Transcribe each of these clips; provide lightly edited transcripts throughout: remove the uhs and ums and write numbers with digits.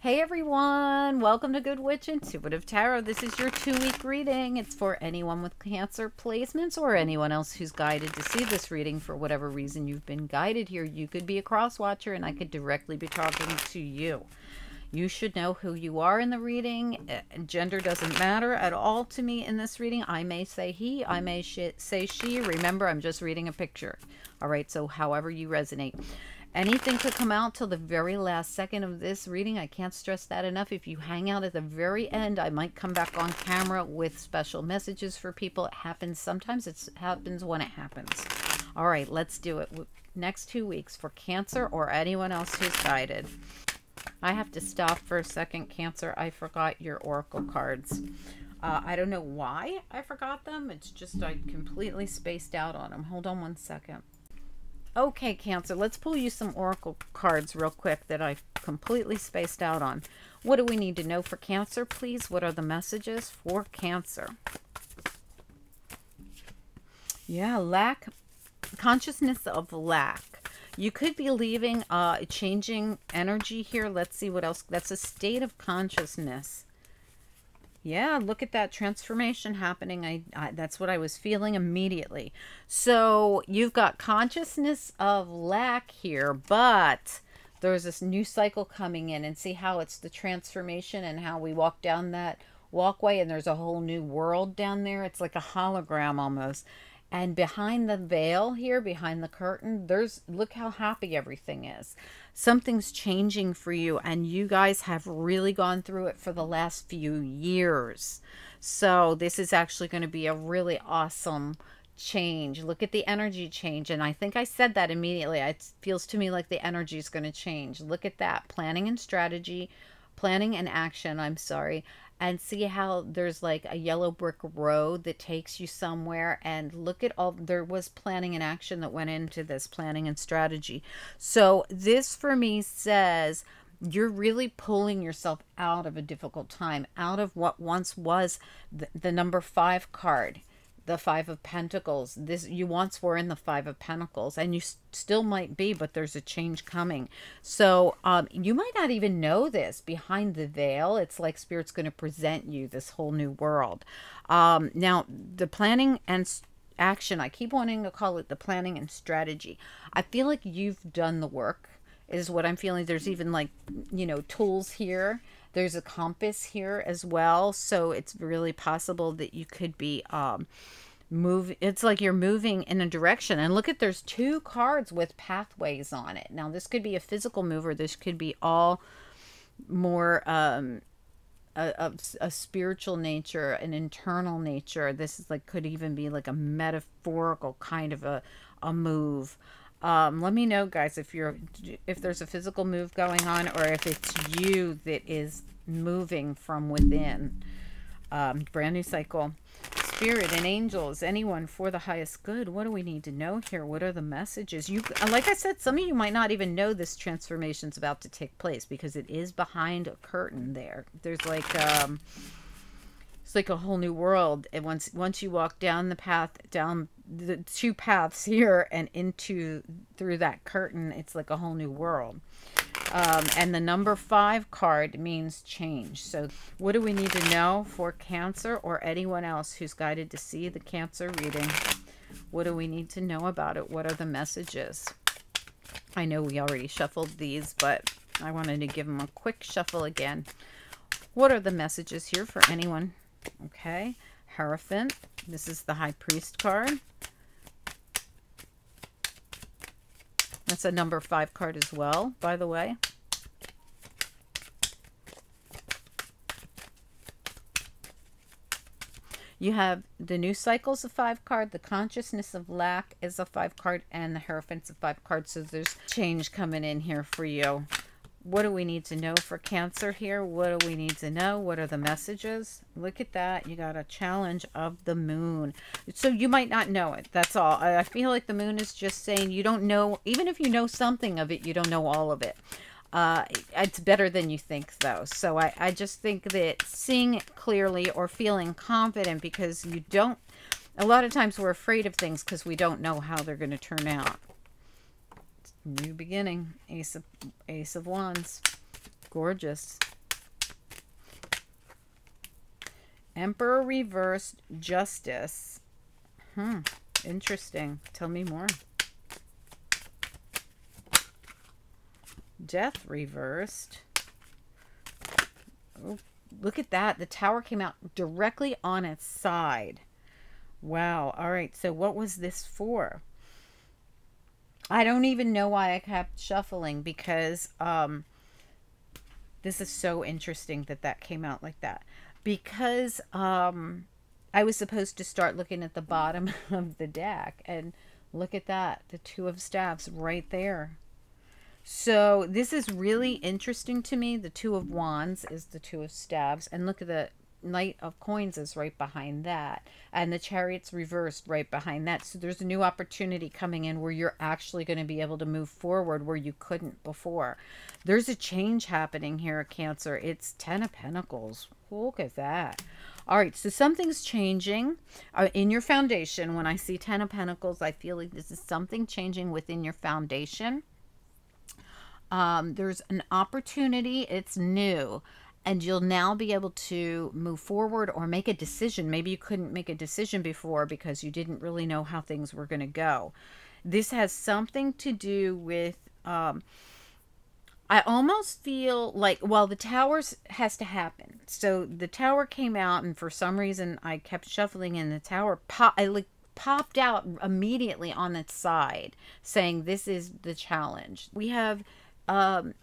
Hey everyone, welcome to Good Witch Intuitive Tarot. This is your 2-week reading. It's for anyone with Cancer placements or anyone else who's guided to see this reading. For whatever reason you've been guided here, you could be a cross watcher and I could directly be talking to you. You should know who you are in the reading. Gender doesn't matter at all to me in this reading. I may say he, I may say she. Remember, I'm just reading a picture. All right, so however you resonate. Anything could come out till the very last second of this reading. I can't stress that enough. If you hang out at the very end, I might come back on camera with special messages for people. It happens sometimes. It happens when it happens. All right, let's do it. Next 2 weeks for Cancer or anyone else who's guided. I have to stop for a second, Cancer. I forgot your oracle cards. I don't know why I forgot them. It's just I completely spaced out on them. Hold on one second. Okay, Cancer, let's pull you some oracle cards real quick that I've completely spaced out on. What do we need to know for Cancer, please? What are the messages for Cancer? Yeah, lack, consciousness of lack. You could be leaving, changing energy here. Let's see what else. That's a state of consciousness. Yeah, look at that transformation happening. I that's what I was feeling immediately. So you've got consciousness of lack here, but there's this new cycle coming in, and see how it's the transformation and how we walk down that walkway and there's a whole new world down there. It's like a hologram almost. And behind the veil here, behind the curtain, there's, look how happy everything is. Something's changing for you, and you guys have really gone through it for the last few years. So this is actually going to be a really awesome change. Look at the energy change. And I think I said that immediately. It feels to me like the energy is going to change. Look at that. Planning and strategy, planning and action, I'm sorry. And see how there's like a yellow brick road that takes you somewhere. And look at all, there was planning and action that went into this, planning and strategy. So this for me says you're really pulling yourself out of a difficult time, out of what once was the number 5 card, the 5 of Pentacles. This, you once were in the 5 of Pentacles, and you still might be, but there's a change coming. So you might not even know this. Behind the veil, it's like Spirit's going to present you this whole new world. Now, the planning and action, I keep wanting to call it the planning and strategy. I feel like you've done the work is what I'm feeling. There's even like, you know, tools here. There's a compass here as well. So it's really possible that you could be moving. It's like you're moving in a direction. And look at, there's 2 cards with pathways on it. Now, this could be a physical move, or this could be all more a spiritual nature, an internal nature. This is like, could even be like a metaphorical kind of a move. Let me know, guys, if there's a physical move going on, or if it's you that is moving from within. Brand new cycle. Spirit and angels, anyone for the highest good. What do we need to know here? What are the messages? You, like I said, some of you might not even know this transformation's about to take place, because it is behind a curtain there. There's like it's like a whole new world. And once you walk down the path, down the 2 paths here and into through that curtain, it's like a whole new world. And the number 5 card means change. So what do we need to know for Cancer or anyone else who's guided to see the Cancer reading? What do we need to know about it? What are the messages? I know we already shuffled these, but I wanted to give them a quick shuffle again. What are the messages here for anyone? Okay, Hierophant. This is the High Priest card. That's a number 5 card as well, by the way. You have the New Cycle's a 5 card, the Consciousness of Lack is a 5 card, and the Hierophant's a 5 card. So there's change coming in here for you. What do we need to know for Cancer here? What do we need to know? What are the messages? Look at that. You got a challenge of the moon. So you might not know it. That's all. I feel like the moon is just saying you don't know. Even if you know something of it, you don't know all of it. It's better than you think, though. So I just think that seeing it clearly or feeling confident, because you don't. A lot of times we're afraid of things because we don't know how they're going to turn out. New beginning. Ace of Wands. Gorgeous. Emperor reversed, Justice. Interesting. Tell me more. Death reversed. Oh, look at that. The tower came out directly on its side. Wow. All right. So what was this for? I don't even know why I kept shuffling, because this is so interesting that that came out like that. Because I was supposed to start looking at the bottom of the deck, and look at that, the Two of Staves right there. So this is really interesting to me. The Two of Wands is the Two of Staves, and look at the Knight of Coins is right behind that, and the Chariot's reversed right behind that. So there's a new opportunity coming in where you're actually going to be able to move forward where you couldn't before. There's a change happening here, Cancer. It's 10 of Pentacles. Look at that. All right, so something's changing in your foundation. When I see 10 of Pentacles, I feel like this is something changing within your foundation. There's an opportunity. It's new. And you'll now be able to move forward or make a decision. Maybe you couldn't make a decision before because you didn't really know how things were going to go. This has something to do with, I almost feel like, well, the Towers has to happen. So the Tower came out, and for some reason I kept shuffling, and the Tower popped out immediately on its side saying this is the challenge. We have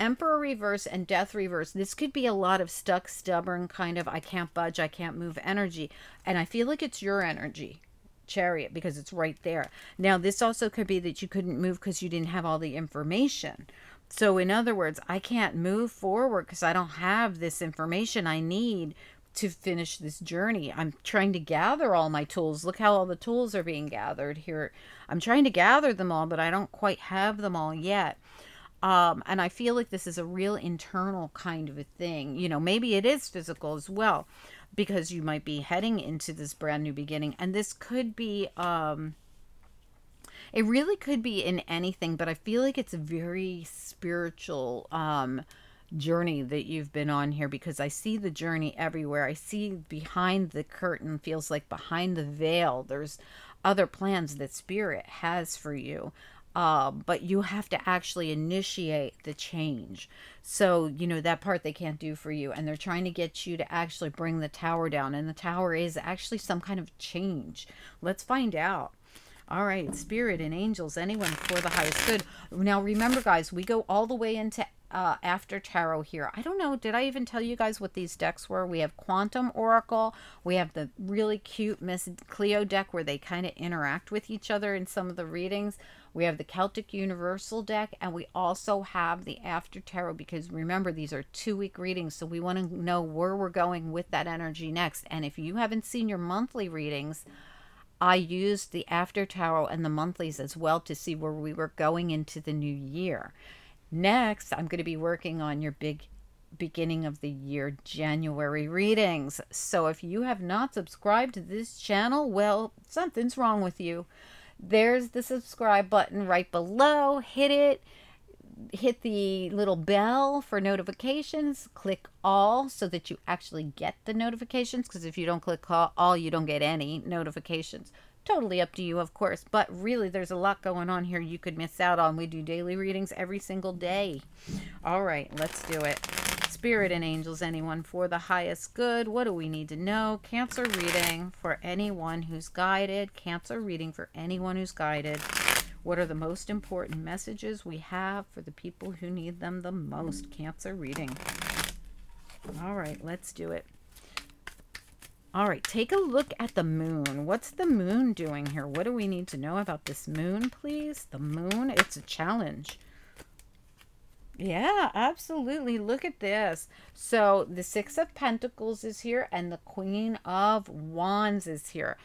Emperor reverse and Death reverse. This could be a lot of stuck, stubborn kind of I can't budge, I can't move energy. And I feel like it's your energy, Chariot, because it's right there. Now, this also could be that you couldn't move because you didn't have all the information. So in other words, I can't move forward because I don't have this information I need to finish this journey. I'm trying to gather all my tools. Look how all the tools are being gathered here. I'm trying to gather them all, but I don't quite have them all yet. And I feel like this is a real internal kind of a thing. You know, maybe it is physical as well, because you might be heading into this brand new beginning. And this could be, it really could be in anything, but I feel like it's a very spiritual, journey that you've been on here, because I see the journey everywhere. I see behind the curtain, feels like behind the veil, there's other plans that Spirit has for you. But you have to actually initiate the change. So, you know, that part they can't do for you. And they're trying to get you to actually bring the Tower down. And the Tower is actually some kind of change. Let's find out. All right, Spirit and angels, anyone for the highest good. Now, remember, guys, we go all the way into after tarot here. I don't know, did I even tell you guys what these decks were? We have Quantum Oracle. We have the really cute Miss Cleo deck where they kind of interact with each other in some of the readings. We have the Celtic Universal deck, and we also have the After Tarot, because remember, these are 2-week readings, so we want to know where we're going with that energy next. And if you haven't seen your monthly readings, I used the After Tarot and the monthlies as well to see where we were going into the new year. Next, I'm going to be working on your big beginning of the year January readings. So if you have not subscribed to this channel, well, something's wrong with you. There's the subscribe button right below. Hit it. Hit the little bell for notifications. Click all so that you actually get the notifications, because if you don't click all, you don't get any notifications. Totally up to you, of course, but really there's a lot going on here you could miss out on. We do daily readings every single day. All right, let's do it. Spirit and angels, anyone for the highest good. What do we need to know? Cancer reading for anyone who's guided. Cancer reading for anyone who's guided. What are the most important messages we have for the people who need them the most? Cancer reading. All right, let's do it. All right, take a look at the moon. What's the moon doing here? What do we need to know about this moon, please? The moon, it's a challenge. Yeah, absolutely. Look at this. So the Six of Pentacles is here, and the Queen of Wands is here.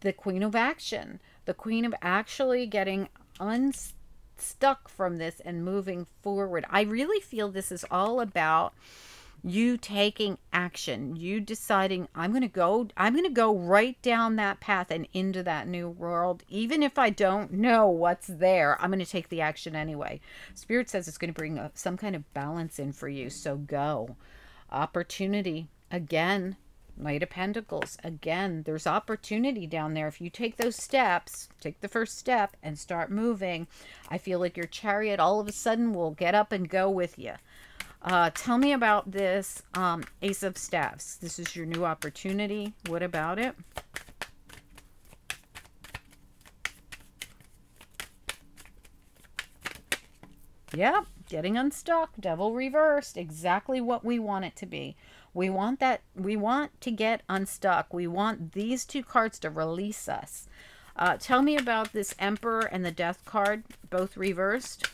The Queen of Action. The Queen of actually getting unstuck from this and moving forward. I really feel this is all about you taking action, you deciding I'm going to go right down that path and into that new world. Even if I don't know what's there, I'm going to take the action anyway. Spirit says it's going to bring some kind of balance in for you. So go. Opportunity again. Knight of Pentacles. Again, there's opportunity down there. If you take those steps, take the first step and start moving, I feel like your Chariot all of a sudden will get up and go with you. Tell me about this Ace of Staves. This is your new opportunity. What about it? Yep, getting unstuck, Devil reversed, exactly what we want it to be. We want that, we want to get unstuck. We want these two cards to release us. Tell me about this Emperor and the Death card, both reversed.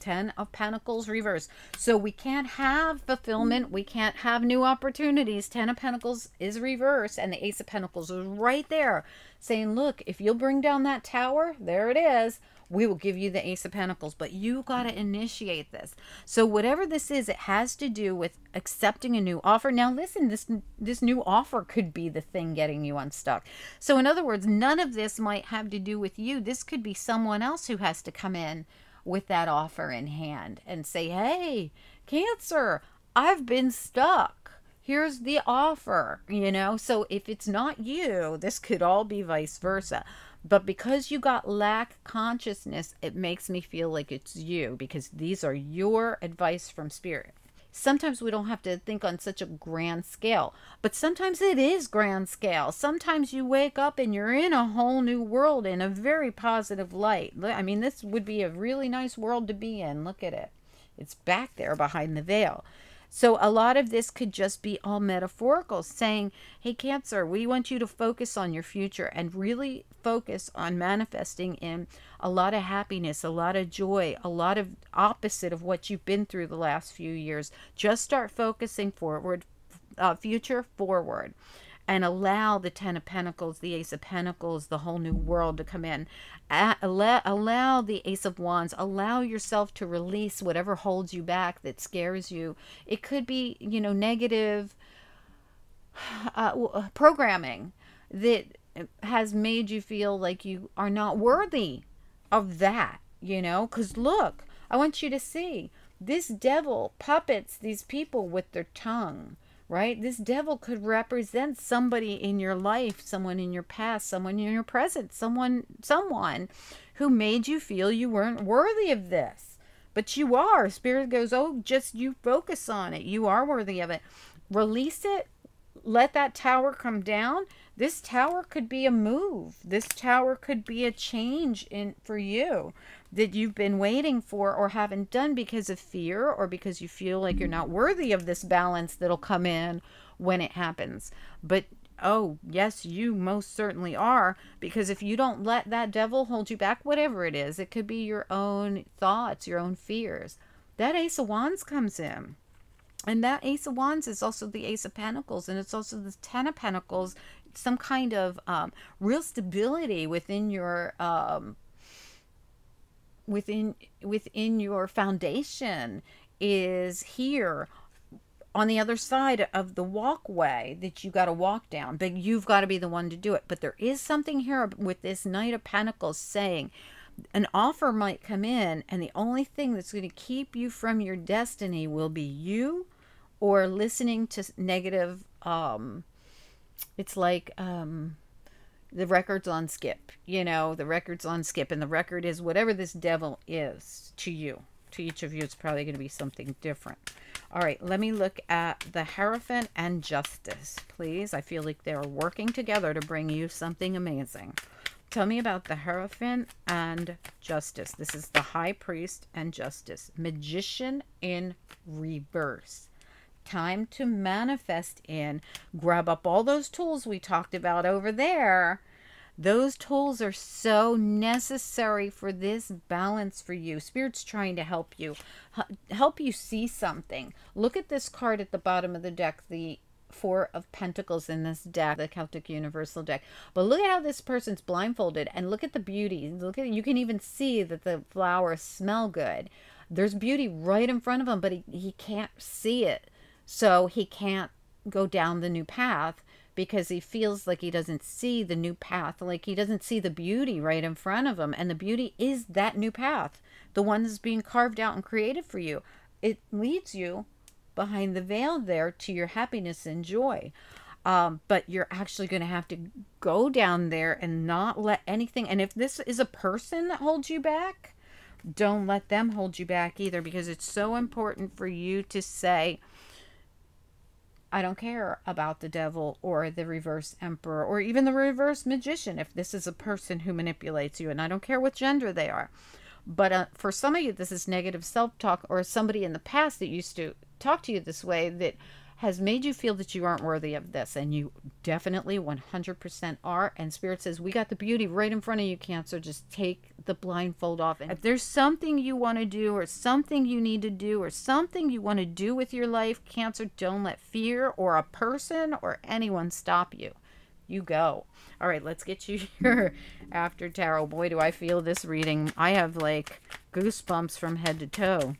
Ten of Pentacles reversed. So we can't have fulfillment. We can't have new opportunities. Ten of Pentacles is reversed. And the Ace of Pentacles is right there saying, look, if you'll bring down that tower, there it is. We will give you the Ace of Pentacles, but you got to initiate this. So whatever this is, it has to do with accepting a new offer. Now listen, this new offer could be the thing getting you unstuck. So in other words, none of this might have to do with you. This could be someone else who has to come in with that offer in hand and say, hey, Cancer, I've been stuck. Here's the offer, you know? So if it's not you, this could all be vice versa. But because you got lack consciousness, it makes me feel like it's you, because these are your advice from Spirit. Sometimes we don't have to think on such a grand scale, but sometimes it is grand scale. Sometimes you wake up and you're in a whole new world in a very positive light. I mean, this would be a really nice world to be in. Look at it. It's back there behind the veil. So a lot of this could just be all metaphorical, saying, hey, Cancer, we want you to focus on your future and really focus on manifesting in a lot of happiness, a lot of joy, a lot of opposite of what you've been through the last few years. Just start focusing forward, future forward, and allow the Ten of Pentacles, the Ace of Pentacles, the whole new world to come in. Allow the Ace of Wands. Allow yourself to release whatever holds you back, that scares you. It could be, you know, negative programming that has made you feel like you are not worthy of that, you know? Because look, I want you to see, this devil puppets these people with their tongue. Right? This devil could represent somebody in your life, someone in your past, someone in your present, someone who made you feel you weren't worthy of this. But you are. Spirit goes, oh, just you focus on it. You are worthy of it. Release it. Let that tower come down. This tower could be a move. This tower could be a change in for you that you've been waiting for or haven't done because of fear or because you feel like you're not worthy of this balance that'll come in when it happens. But oh, yes, you most certainly are, because if you don't let that devil hold you back, whatever it is, it could be your own thoughts, your own fears. That Ace of Wands comes in. And that Ace of Wands is also the Ace of Pentacles, and it's also the Ten of Pentacles, some kind of real stability within your foundation is here on the other side of the walkway that you got to walk down, but you've got to be the one to do it. But there is something here with this Knight of Pentacles saying, an offer might come in, and the only thing that's going to keep you from your destiny will be you or listening to negative. It's like the record's on skip, you know, the record's on skip, and the record is whatever this devil is to you. To each of you, it's probably going to be something different. All right, let me look at the Hierophant and Justice, please. I feel like they're working together to bring you something amazing. Tell me about the Hierophant and Justice. This is the High Priest and Justice. Magician in reverse. Time to manifest in. Grab up all those tools we talked about over there. Those tools are so necessary for this balance for you. Spirit's trying to help you see something. Look at this card at the bottom of the deck, the Four of Pentacles in this deck, the Celtic Universal deck. But look at how this person's blindfolded, and look at the beauty. Look at, you can even see that the flowers smell good. There's beauty right in front of him, but he can't see it. So he can't go down the new path because he feels like he doesn't see the new path, like he doesn't see the beauty right in front of him. And the beauty is that new path, the one that's being carved out and created for you. it leads you behind the veil there to your happiness and joy. But you're actually going to have to go down there and not let anything. And if this is a person that holds you back, don't let them hold you back either, because it's so important for you to say, I don't care about the devil or the reverse emperor or even the reverse magician. If this is a person who manipulates you, and I don't care what gender they are. But for some of you, this is negative self-talk, or somebody in the past that used to talk to you this way that has made you feel that you aren't worthy of this. And you definitely 100% are. And Spirit says, we got the beauty right in front of you, Cancer. Just take the blindfold off. And if there's something you want to do, or something you need to do, or something you want to do with your life, Cancer, don't let fear or a person or anyone stop you. You go. All right, let's get you your after tarot. Boy, do I feel this reading. I have like goosebumps from head to toe.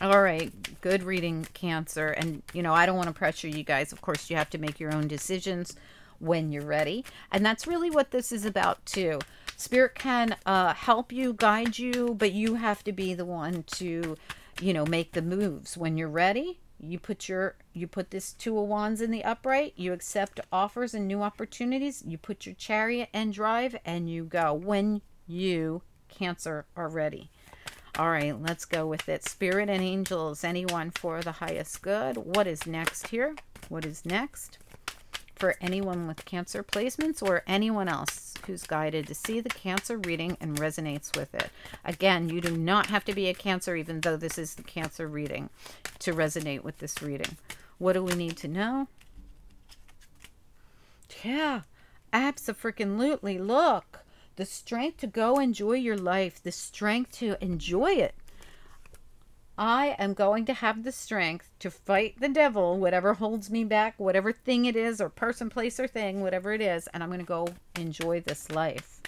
All right, good reading, Cancer. And, you know, I don't want to pressure you guys. Of course, you have to make your own decisions when you're ready. And that's really what this is about, too. Spirit can help you, guide you, but you have to be the one to, you know, make the moves when you're ready. You put this Two of Wands in the upright. You accept offers and new opportunities. You put your chariot and drive, and you go when you, Cancer, are ready. All right, let's go with it. Spirit and angels, anyone for the highest good. What is next here? What is next for anyone with Cancer placements or anyone else who's guided to see the Cancer reading and resonates with it? Again, you do not have to be a Cancer, even though this is the Cancer reading, to resonate with this reading. What do we need to know? Yeah, abso-freaking-lutely. Look, the strength to go enjoy your life, the strength to enjoy it. I am going to have the strength to fight the devil, whatever holds me back, whatever thing it is, or person, place, or thing, whatever it is, and I'm going to go enjoy this life.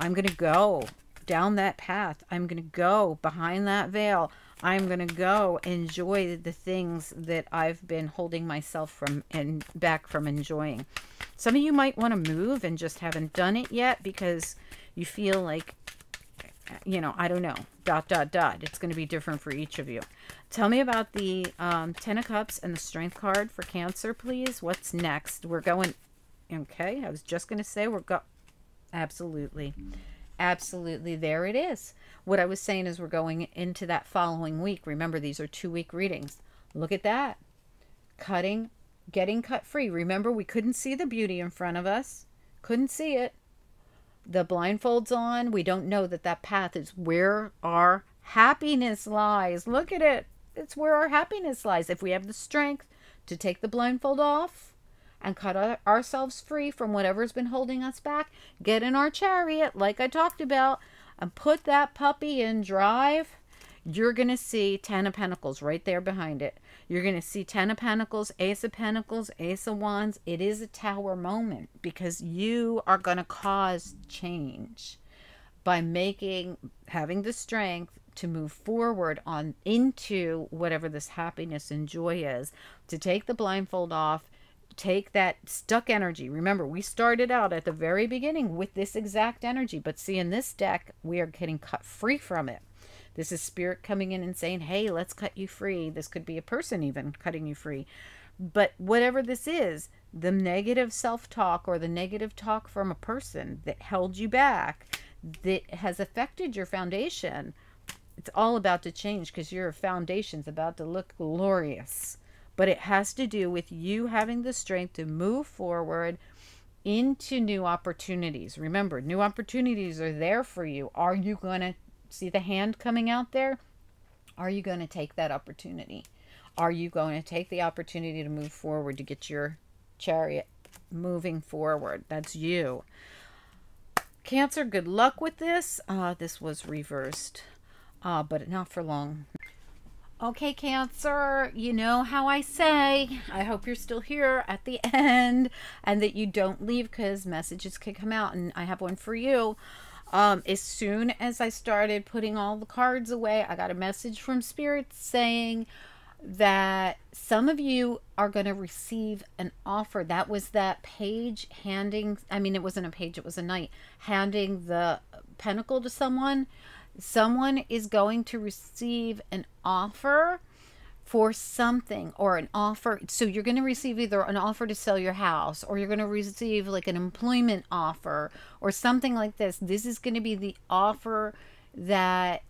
I'm going to go down that path. I'm going to go behind that veil. I'm going to go enjoy the things that I've been holding myself from and back from enjoying. Some of you might want to move and just haven't done it yet because you feel like, you know, I don't know, ... It's going to be different for each of you. Tell me about the Ten of Cups and the Strength card for Cancer, please. What's next? We're going, okay, I was just going to say we're going, absolutely. Absolutely, there it is. What I was saying is we're going into that following week. Remember, these are 2-week readings. Look at that. Cutting, getting cut free. Remember, we couldn't see the beauty in front of us. Couldn't see it. The blindfold's on. We don't know that that path is where our happiness lies. Look at it. It's where our happiness lies. If we have the strength to take the blindfold off and cut ourselves free from whatever's been holding us back, get in our chariot, like I talked about, and put that puppy in drive, you're going to see Ten of Pentacles right there behind it. You're going to see Ten of Pentacles, Ace of Pentacles, Ace of Wands. It is a tower moment because you are going to cause change by having the strength to move forward on into whatever this happiness and joy is, to take the blindfold off, take that stuck energy. Remember, we started out at the very beginning with this exact energy, but see, in this deck, we are getting cut free from it. This is Spirit coming in and saying, hey, let's cut you free. This could be a person even cutting you free. But whatever this is, the negative self-talk or the negative talk from a person that held you back, that has affected your foundation, it's all about to change because your foundation's about to look glorious. But it has to do with you having the strength to move forward into new opportunities. Remember, new opportunities are there for you. Are you going to see the hand coming out there? Are you going to take that opportunity? Are you going to take the opportunity to move forward, to get your chariot moving forward? That's you. Cancer, good luck with this. This was reversed, but not for long. Okay, Cancer, you know how I say, I hope you're still here at the end and that you don't leave because messages can come out, and I have one for you. As soon as I started putting all the cards away, I got a message from Spirit saying that some of you are going to receive an offer. That was that page handing, I mean, it wasn't a page, it was a knight handing the pentacle to someone. Someone is going to receive an offer for something, or an offer. So you're going to receive either an offer to sell your house, or you're going to receive like an employment offer or something like this. This is going to be the offer that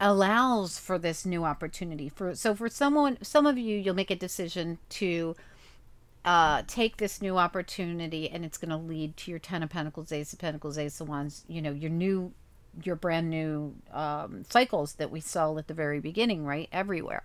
allows for this new opportunity. So for someone, some of you, you'll make a decision to take this new opportunity, and it's going to lead to your Ten of Pentacles, Ace of Pentacles, Ace of Wands, you know, your brand new cycles that we saw at the very beginning, right? Everywhere.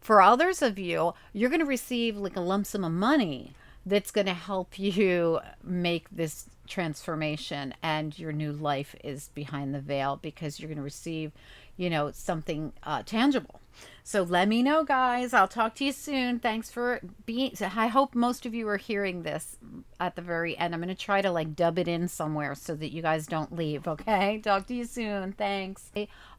For others of you, you're going to receive like a lump sum of money that's going to help you make this transformation, and your new life is behind the veil because you're going to receive, you know, something tangible. So let me know, guys. I'll talk to you soon. Thanks for being, I hope most of you are hearing this at the very end. I'm going to try to like dub it in somewhere so that you guys don't leave. Okay. Talk to you soon. Thanks.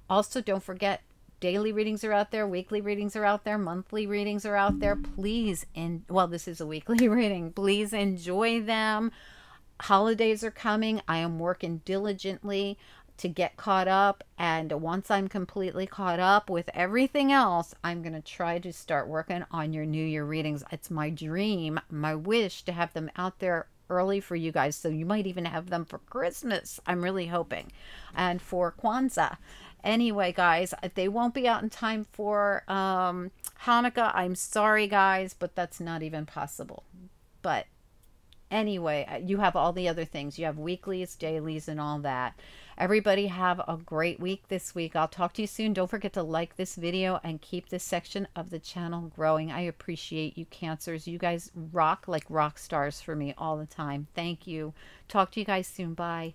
Also, don't forget, daily readings are out there, weekly readings are out there, monthly readings are out there. Please, well, this is a weekly reading. Please enjoy them. Holidays are coming. I am working diligently to get caught up, and once I'm completely caught up with everything else, I'm going to try to start working on your New Year readings. It's my dream, my wish, to have them out there early for you guys, so you might even have them for Christmas. I'm really hoping, and for Kwanzaa. Anyway, guys, they won't be out in time for Hanukkah. I'm sorry, guys, but that's not even possible. But anyway, you have all the other things. You have weeklies, dailies, and all that. Everybody have a great week this week. I'll talk to you soon. Don't forget to like this video and keep this section of the channel growing. I appreciate you, Cancers. You guys rock like rock stars for me all the time. Thank you. Talk to you guys soon. Bye.